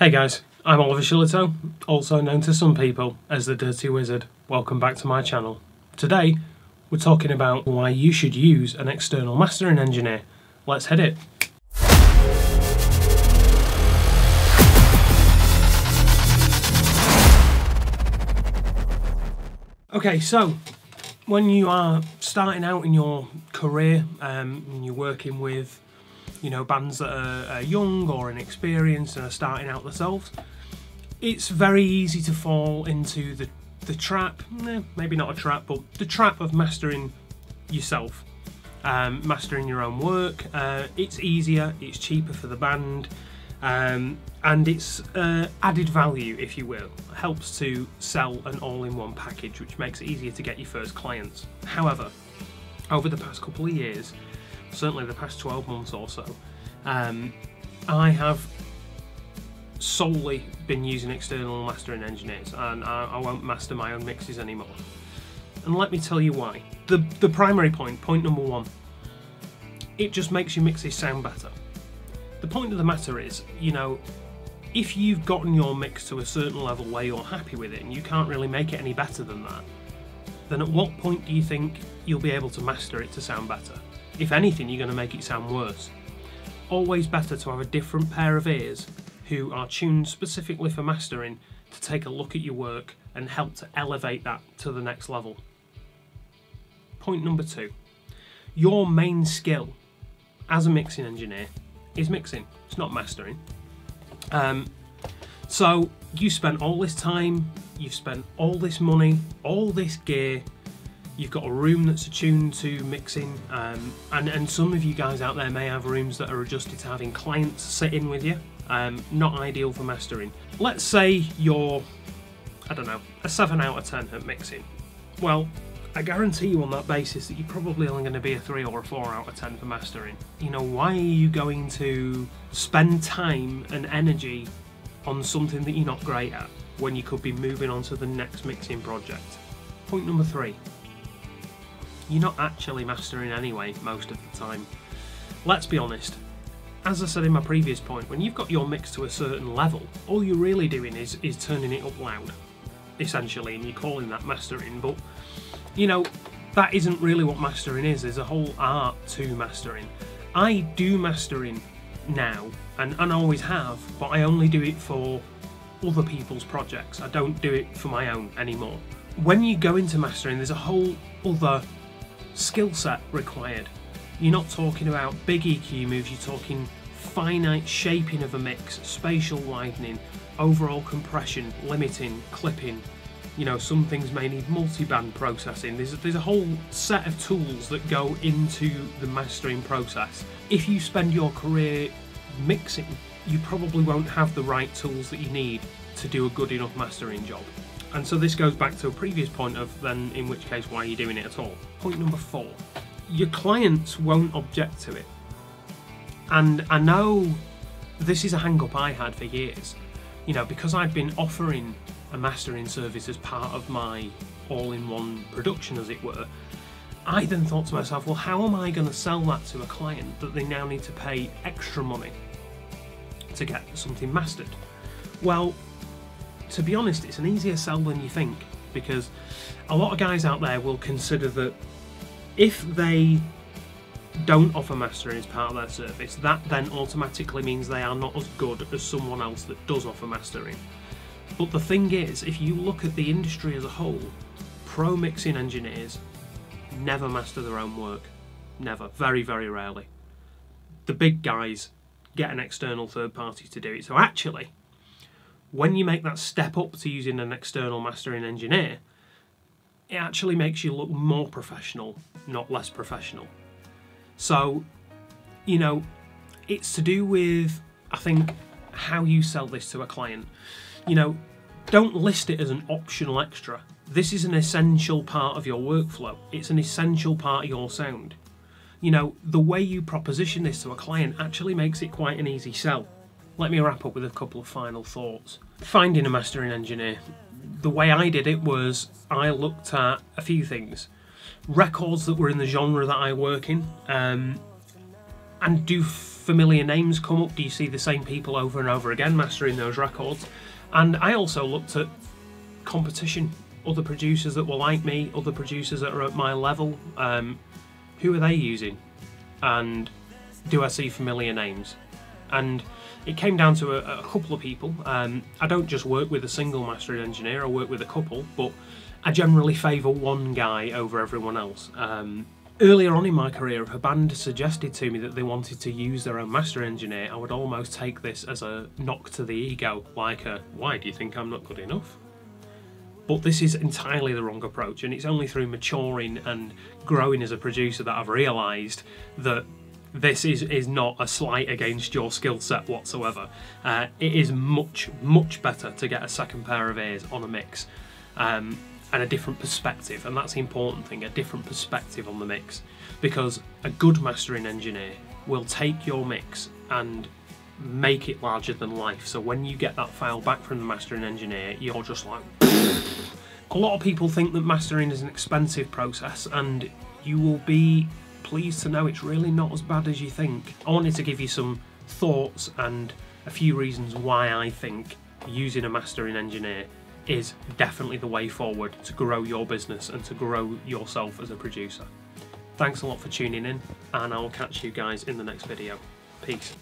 Hey guys, I'm Oliver Shillito, also known to some people as the Dirty Wizard. Welcome back to my channel. Today we're talking about why you should use an external mastering engineer. Let's head it. Okay, so when you are starting out in your career and you're working with bands that are young or inexperienced and are starting out themselves, it's very easy to fall into the trap, maybe not a trap, but the trap of mastering yourself, mastering your own work. It's easier, it's cheaper for the band, and it's added value, if you will. It helps to sell an all-in-one package, which makes it easier to get your first clients. However, over the past couple of years, certainly the past 12 months or so, I have solely been using external mastering engineers, and I won't master my own mixes anymore. And let me tell you why. The primary point number one, it just makes your mixes sound better. The point of the matter is, if you've gotten your mix to a certain level where you're happy with it and you can't really make it any better than that, then at what point do you think you'll be able to master it to sound better? If anything, you're going to make it sound worse. Always better to have a different pair of ears who are tuned specifically for mastering to take a look at your work and help to elevate that to the next level. Point number two, your main skill as a mixing engineer is mixing, it's not mastering. So you spent all this time, you've spent all this money, all this gear, you've got a room that's attuned to mixing, and some of you guys out there may have rooms that are adjusted to having clients sit in with you. Not ideal for mastering. Let's say you're, I don't know, a 7 out of 10 at mixing. Well, I guarantee you on that basis that you're probably only going to be a 3 or a 4 out of 10 for mastering. Why are you going to spend time and energy on something that you're not great at when you could be moving on to the next mixing project? Point number three. You're not actually mastering anyway most of the time. Let's be honest, as I said in my previous point, when you've got your mix to a certain level, all you're really doing is turning it up loud, essentially, and you're calling that mastering, but that isn't really what mastering is. There's a whole art to mastering. I do mastering now, and always have, but I only do it for other people's projects. I don't do it for my own anymore. When you go into mastering, there's a whole other skill set required. You're not talking about big EQ moves, you're talking finite shaping of a mix, spatial widening, overall compression, limiting, clipping. Some things may need multi-band processing. There's a whole set of tools that go into the mastering process. If you spend your career mixing, you probably won't have the right tools that you need to do a good enough mastering job. And so this goes back to a previous point of then, in which case, why are you doing it at all? Point number four, your clients won't object to it. And I know this is a hang-up I had for years, because I've been offering a mastering service as part of my all-in-one production, as it were. I then thought to myself, well, how am I going to sell that to a client that they now need to pay extra money to get something mastered? Well, to be honest, it's an easier sell than you think, because a lot of guys out there will consider that if they don't offer mastering as part of their service, that then automatically means they are not as good as someone else that does offer mastering. But the thing is, if you look at the industry as a whole, pro mixing engineers never master their own work. Never. Very, very rarely. The big guys get an external third party to do it. So actually, when you make that step up to using an external mastering engineer, it actually makes you look more professional, not less professional. So, it's to do with, I think, how you sell this to a client. Don't list it as an optional extra. This is an essential part of your workflow. It's an essential part of your sound. The way you proposition this to a client actually makes it quite an easy sell. Let me wrap up with a couple of final thoughts. Finding a mastering engineer. The way I did it was I looked at a few things. Records that were in the genre that I work in. And do familiar names come up? Do you see the same people over and over again mastering those records? And I also looked at competition, other producers that were like me, other producers that are at my level, who are they using? And do I see familiar names? And it came down to a couple of people. I don't just work with a single mastering engineer, I work with a couple, but I generally favour one guy over everyone else. Earlier on in my career, if a band suggested to me that they wanted to use their own master engineer, I would almost take this as a knock to the ego, like a, why do you think I'm not good enough? But this is entirely the wrong approach, and it's only through maturing and growing as a producer that I've realised that this is not a slight against your skill set whatsoever. It is much, much better to get a second pair of ears on a mix. And a different perspective, and that's the important thing, a different perspective on the mix, because a good mastering engineer will take your mix and make it larger than life. So when you get that file back from the mastering engineer, you're just like a lot of people think that mastering is an expensive process, and you will be pleased to know it's really not as bad as you think. I wanted to give you some thoughts and a few reasons why I think using a mastering engineer is definitely the way forward to grow your business and to grow yourself as a producer. Thanks a lot for tuning in, and I'll catch you guys in the next video. Peace.